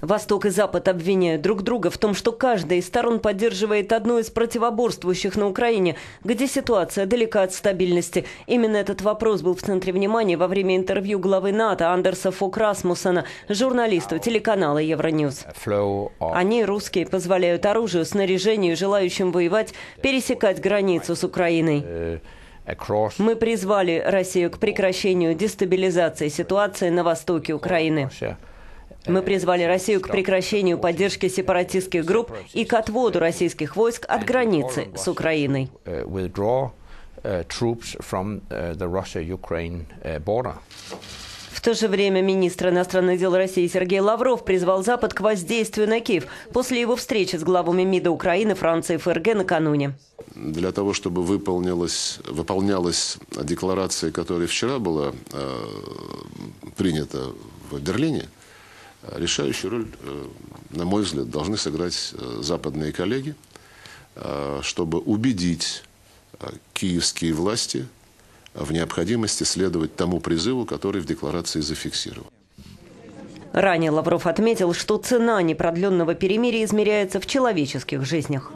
Восток и Запад обвиняют друг друга в том, что каждая из сторон поддерживает одну из противоборствующих на Украине, где ситуация далека от стабильности. Именно этот вопрос был в центре внимания во время интервью главы НАТО Андерса Фог Расмуссена, журналисту телеканала Euronews. Они, русские, позволяют оружию, снаряжению, желающим воевать, пересекать границу с Украиной. Мы призвали Россию к прекращению дестабилизации ситуации на востоке Украины. Мы призвали Россию к прекращению поддержки сепаратистских групп и к отводу российских войск от границы с Украиной. В то же время министр иностранных дел России Сергей Лавров призвал Запад к воздействию на Киев после его встречи с главами МИДа Украины, Франции и ФРГ накануне. Для того, чтобы выполнялась декларация, которая вчера была принята в Берлине, решающую роль, на мой взгляд, должны сыграть западные коллеги, чтобы убедить киевские власти в необходимости следовать тому призыву, который в декларации зафиксирован. Ранее Лавров отметил, что цена непродленного перемирия измеряется в человеческих жизнях.